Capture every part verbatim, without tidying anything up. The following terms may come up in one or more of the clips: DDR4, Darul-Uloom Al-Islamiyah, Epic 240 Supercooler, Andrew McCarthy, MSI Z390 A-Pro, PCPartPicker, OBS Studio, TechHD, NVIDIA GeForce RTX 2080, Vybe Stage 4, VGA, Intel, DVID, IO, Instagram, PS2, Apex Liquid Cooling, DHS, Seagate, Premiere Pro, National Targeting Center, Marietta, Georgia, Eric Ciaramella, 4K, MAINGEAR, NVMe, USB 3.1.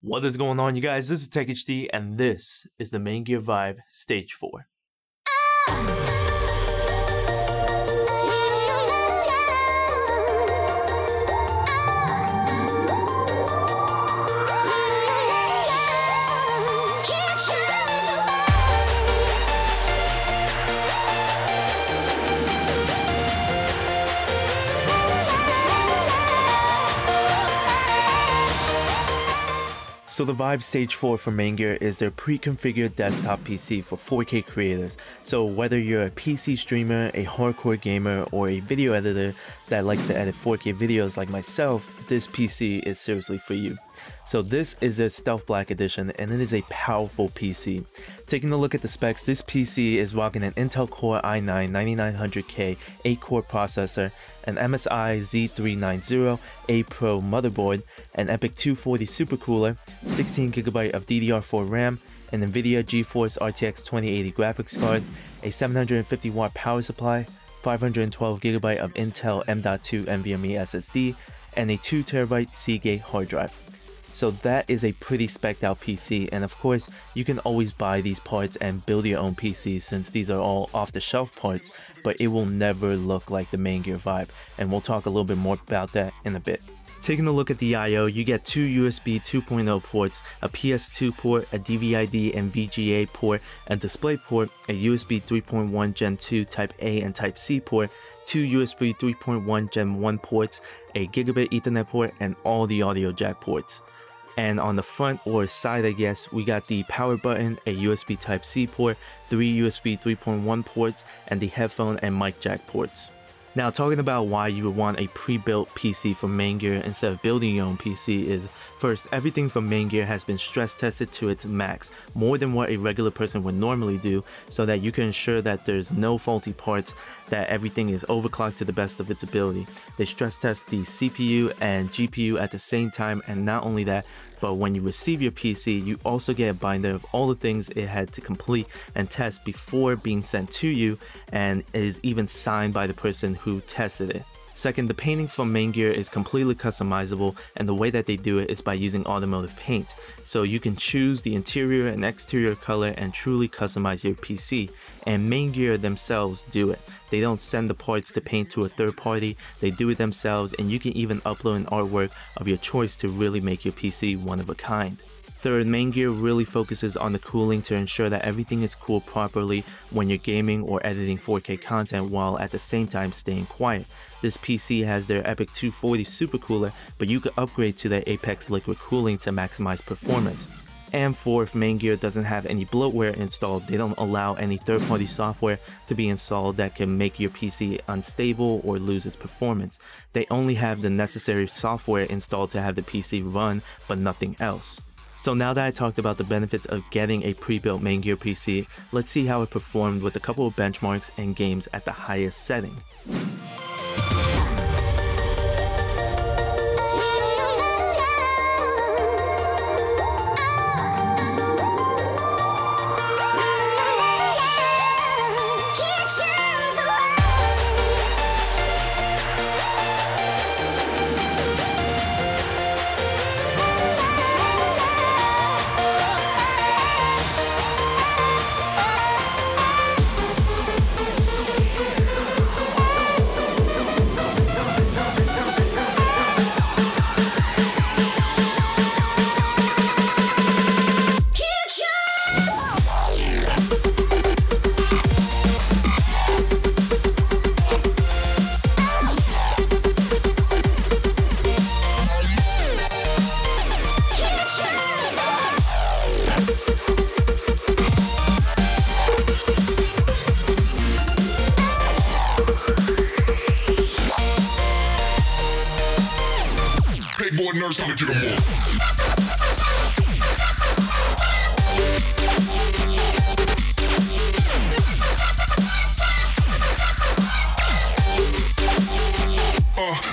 What is going on, you guys? This is TechHD, and this is the MAINGEAR Vybe Stage four. So the Vybe Stage four for MAINGEAR is their pre-configured desktop P C for four K creators. So whether you're a P C streamer, a hardcore gamer, or a video editor that likes to edit four K videos like myself, this P C is seriously for you. So this is their Stealth Black Edition, and it is a powerful P C. Taking a look at the specs, this P C is rocking an Intel Core i nine ninety-nine hundred K eight core processor, an M S I Z three ninety A-Pro motherboard, an Epic two forty Supercooler, sixteen gigabyte of D D R four RAM, an NVIDIA GeForce R T X twenty eighty graphics card, a seven hundred fifty watt power supply, five hundred twelve gigabyte of Intel M dot two NVMe S S D, and a two terabyte Seagate hard drive. So that is a pretty spec'd out P C, and of course you can always buy these parts and build your own P C since these are all off the shelf parts, but it will never look like the MAINGEAR Vybe, and we'll talk a little bit more about that in a bit. Taking a look at the I O, you get two U S B two point oh ports, a P S two port, a D V I D and V G A port, a display port, a U S B three point one gen two type A and type C port, two U S B three point one gen one ports, a gigabit ethernet port, and all the audio jack ports. And on the front or side, I guess, we got the power button, a U S B type C port, three U S B three point one ports, and the headphone and mic jack ports. Now, talking about why you would want a pre-built P C from MAINGEAR instead of building your own P C is, first, everything from MAINGEAR has been stress tested to its max, more than what a regular person would normally do, so that you can ensure that there's no faulty parts, that everything is overclocked to the best of its ability. They stress test the C P U and G P U at the same time, and not only that, but when you receive your P C, you also get a binder of all the things it had to complete and test before being sent to you, and it is even signed by the person who tested it. Second, the painting from MAINGEAR is completely customizable, and the way that they do it is by using automotive paint. So you can choose the interior and exterior color and truly customize your P C. And MAINGEAR themselves do it. They don't send the parts to paint to a third party, they do it themselves, and you can even upload an artwork of your choice to really make your P C one of a kind. Third, MAINGEAR really focuses on the cooling to ensure that everything is cooled properly when you're gaming or editing four K content while at the same time staying quiet. This P C has their Epic two forty Supercooler, but you could upgrade to their Apex Liquid Cooling to maximize performance. And fourth, MAINGEAR doesn't have any bloatware installed. They don't allow any third-party software to be installed that can make your P C unstable or lose its performance. They only have the necessary software installed to have the P C run, but nothing else. So now that I talked about the benefits of getting a pre-built MAINGEAR P C, let's see how it performed with a couple of benchmarks and games at the highest setting.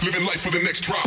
Living life for the next drop.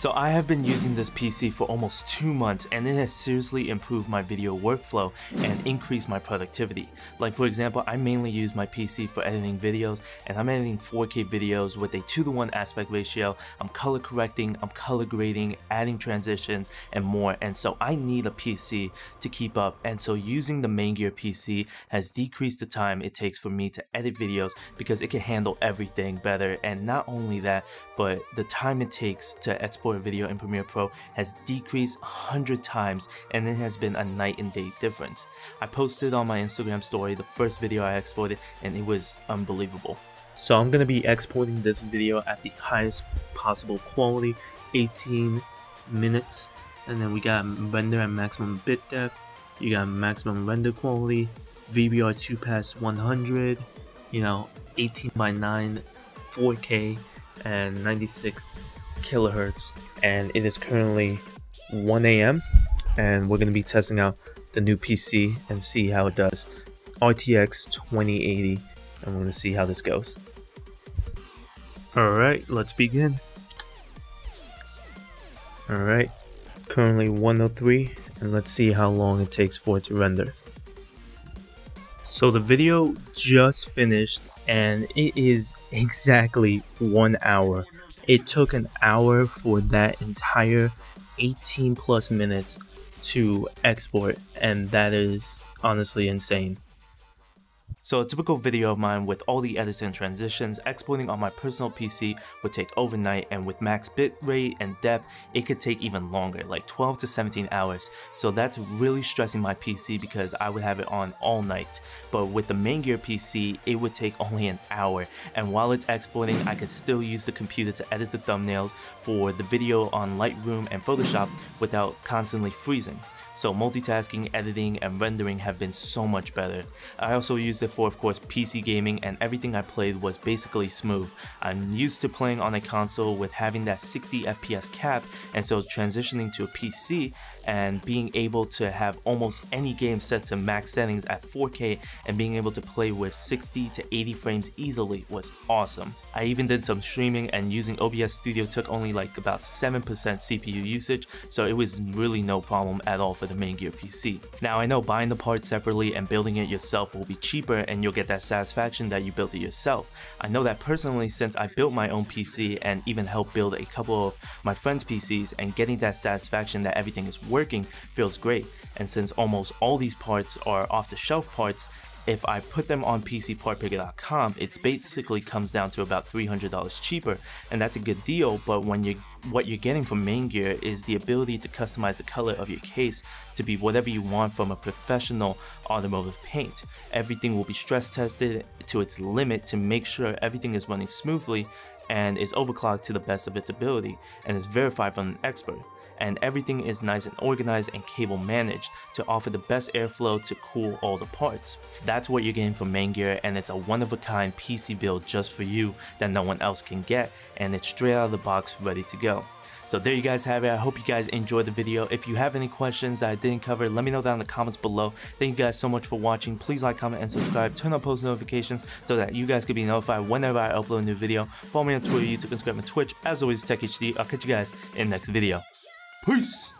So I have been using this P C for almost two months and it has seriously improved my video workflow and increased my productivity. Like for example, I mainly use my P C for editing videos, and I'm editing four K videos with a two to one aspect ratio. I'm color correcting, I'm color grading, adding transitions and more, and so I need a P C to keep up, and so using the MainGear P C has decreased the time it takes for me to edit videos because it can handle everything better. And not only that, but the time it takes to export a video in Premiere Pro has decreased one hundred times, and it has been a night and day difference. I posted on my Instagram story the first video I exported and it was unbelievable. So I'm going to be exporting this video at the highest possible quality, eighteen minutes, and then we got render at maximum bit depth, you got maximum render quality, V B R two pass one hundred, you know, eighteen by nine, four K, and ninety-six kilohertz, and it is currently one A M and we're going to be testing out the new P C and see how it does. R T X twenty eighty, and we're going to see how this goes. Alright, let's begin. Alright, currently one oh three, and let's see how long it takes for it to render. So the video just finished and it is exactly one hour. It took an hour for that entire eighteen plus minutes to export, and that is honestly insane. So a typical video of mine with all the edits and transitions, exporting on my personal P C would take overnight, and with max bit rate and depth, it could take even longer, like twelve to seventeen hours. So that's really stressing my P C because I would have it on all night. But with the MainGear P C, it would take only an hour. And while it's exporting, I could still use the computer to edit the thumbnails for the video on Lightroom and Photoshop without constantly freezing. So multitasking, editing, and rendering have been so much better. I also used it for, of course, P C gaming, and everything I played was basically smooth. I'm used to playing on a console with having that sixty F P S cap, and so transitioning to a P C and being able to have almost any game set to max settings at four K and being able to play with sixty to eighty frames easily was awesome. I even did some streaming, and using O B S Studio took only like about seven percent C P U usage, so it was really no problem at all for the MainGear P C. Now I know buying the parts separately and building it yourself will be cheaper, and you'll get that satisfaction that you built it yourself. I know that personally, since I built my own P C and even helped build a couple of my friends' P Cs, and getting that satisfaction that everything is working feels great. And since almost all these parts are off-the-shelf parts, if I put them on P C Part Picker dot com, it basically comes down to about three hundred dollars cheaper, and that's a good deal. But when you what you're getting from MainGear is the ability to customize the color of your case to be whatever you want from a professional automotive paint. Everything will be stress tested to its limit to make sure everything is running smoothly and is overclocked to the best of its ability and is verified from an expert. And everything is nice and organized and cable managed to offer the best airflow to cool all the parts. That's what you're getting from MainGear, and it's a one-of-a-kind P C build just for you that no one else can get, and it's straight out of the box ready to go. So there you guys have it. I hope you guys enjoyed the video. If you have any questions that I didn't cover, let me know down in the comments below. Thank you guys so much for watching. Please like, comment, and subscribe. Turn on post notifications so that you guys can be notified whenever I upload a new video. Follow me on Twitter, YouTube, Instagram, and Twitch. As always, TechHD. I'll catch you guys in the next video. Peace!